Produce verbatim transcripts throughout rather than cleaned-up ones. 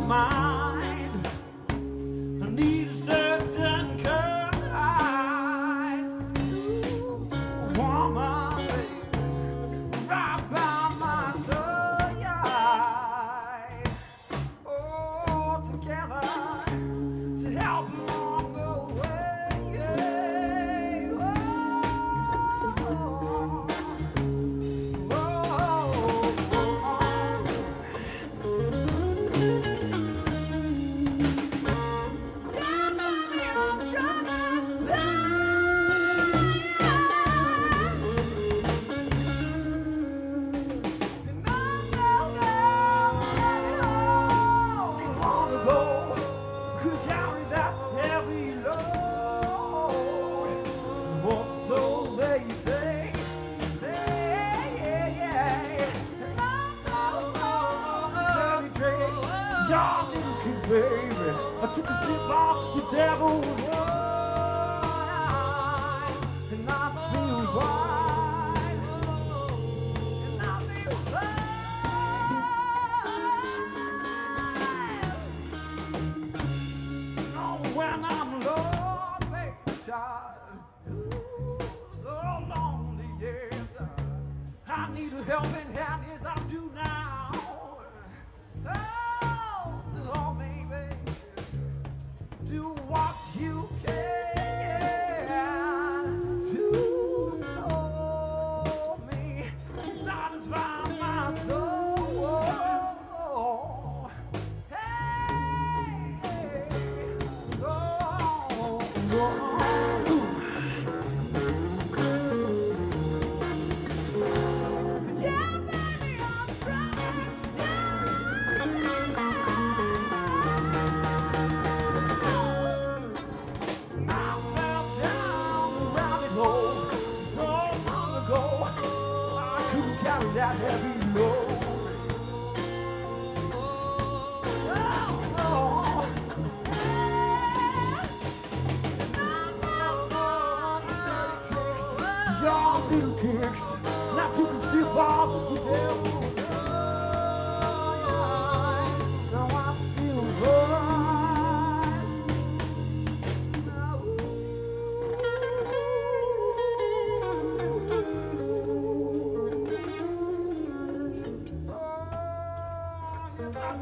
mind. I need a certain kind. Ooh, woman, baby, right by my side. Oh, together to help me along the way. Oh, y'all little kids, baby. I took a sip off the devil's wine, and I feel wine, and I feel wine. Oh, when I'm low, baby, child, ooh, so lonely, yes. I need a helping hand, yes, I do now. Oh, do what you can to know me, satisfy my soul. Hey, hey, oh, oh. Carry that heavy load. Oh, oh, oh. And I'm all tricks, y'all little kicks. Now you can see all the devil. Now I feel right. Now, I took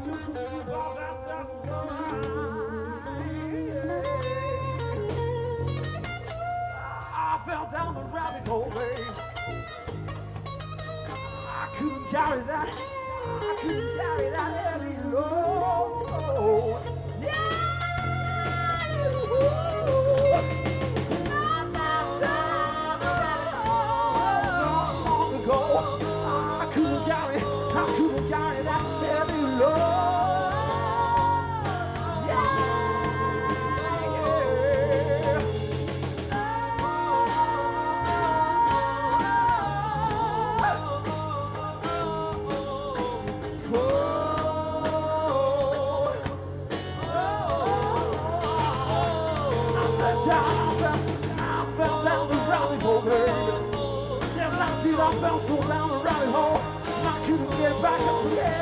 a sip of that devil wine. I fell down the rabbit hole, babe. I couldn't carry that. I couldn't carry that heavy load. Yeah, not that time. Not long ago, I couldn't carry. I couldn't carry that heavy load. I fell so down the rabbit hole, and I couldn't get back up again.